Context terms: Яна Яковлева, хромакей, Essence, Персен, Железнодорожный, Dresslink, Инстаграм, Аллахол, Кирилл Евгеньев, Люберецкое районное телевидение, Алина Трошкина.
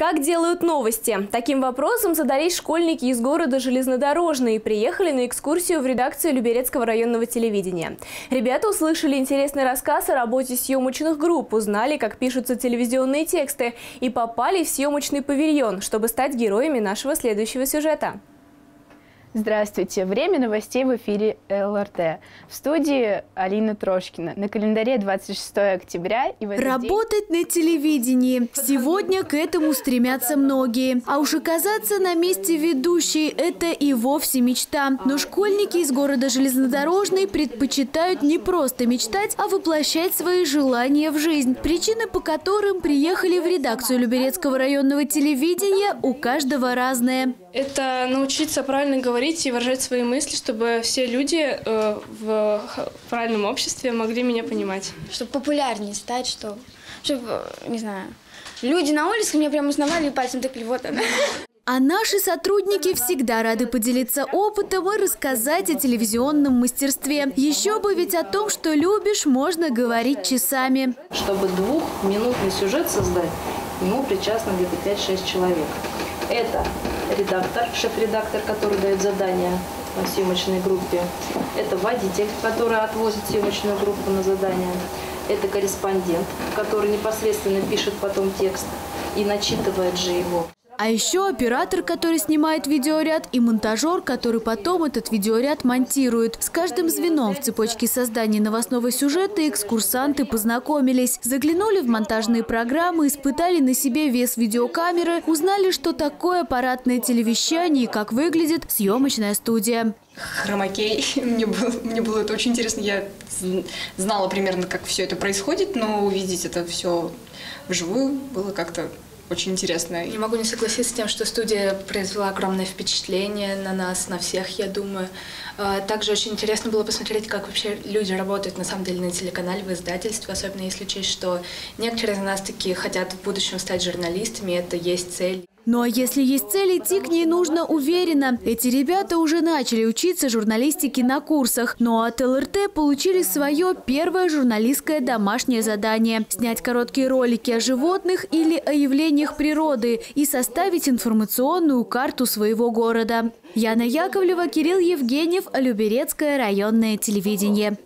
Как делают новости? Таким вопросом задались школьники из города Железнодорожный и приехали на экскурсию в редакцию Люберецкого районного телевидения. Ребята услышали интересный рассказ о работе съемочных групп, узнали, как пишутся телевизионные тексты и попали в съемочный павильон, чтобы стать героями нашего следующего сюжета. Здравствуйте! Время новостей в эфире ЛРТ. В студии Алина Трошкина. На календаре 26 октября. И работать на телевидении. Сегодня к этому стремятся многие. А уж оказаться на месте ведущей – это и вовсе мечта. Но школьники из города Железнодорожный предпочитают не просто мечтать, а воплощать свои желания в жизнь. Причины, по которым приехали в редакцию Люберецкого районного телевидения, у каждого разные. Это научиться правильно говорить и выражать свои мысли, чтобы все люди в правильном обществе могли меня понимать. Чтобы популярнее стать, чтобы, не знаю, люди на улице меня прям узнавали и пальцем тыкали, вот она. А наши сотрудники всегда рады поделиться опытом и рассказать о телевизионном мастерстве. Еще бы, ведь о том, что любишь, можно говорить часами. Чтобы двухминутный сюжет создать, ему причастно где-то 5-6 человек. Это редактор, шеф-редактор, который дает задание съемочной группе. Это водитель, который отвозит съемочную группу на задание. Это корреспондент, который непосредственно пишет потом текст и начитывает же его. А еще оператор, который снимает видеоряд, и монтажер, который потом этот видеоряд монтирует. С каждым звеном в цепочке создания новостного сюжета экскурсанты познакомились. Заглянули в монтажные программы, испытали на себе вес видеокамеры, узнали, что такое аппаратное телевещание и как выглядит съемочная студия. Хромакей. Мне было это очень интересно. Я знала примерно, как все это происходит, но увидеть это все вживую было как-то... очень интересно. Не могу не согласиться с тем, что студия произвела огромное впечатление на нас, на всех, я думаю. Также очень интересно было посмотреть, как вообще люди работают на самом деле на телеканале, в издательстве, особенно если учесть, что некоторые из нас таки хотят в будущем стать журналистами, это есть цель. Ну а если есть цель, идти к ней нужно уверенно. Эти ребята уже начали учиться журналистике на курсах. Но от ЛРТ получили свое первое журналистское домашнее задание. Снять короткие ролики о животных или о явлениях природы и составить информационную карту своего города. Яна Яковлева, Кирилл Евгеньев, Люберецкое районное телевидение.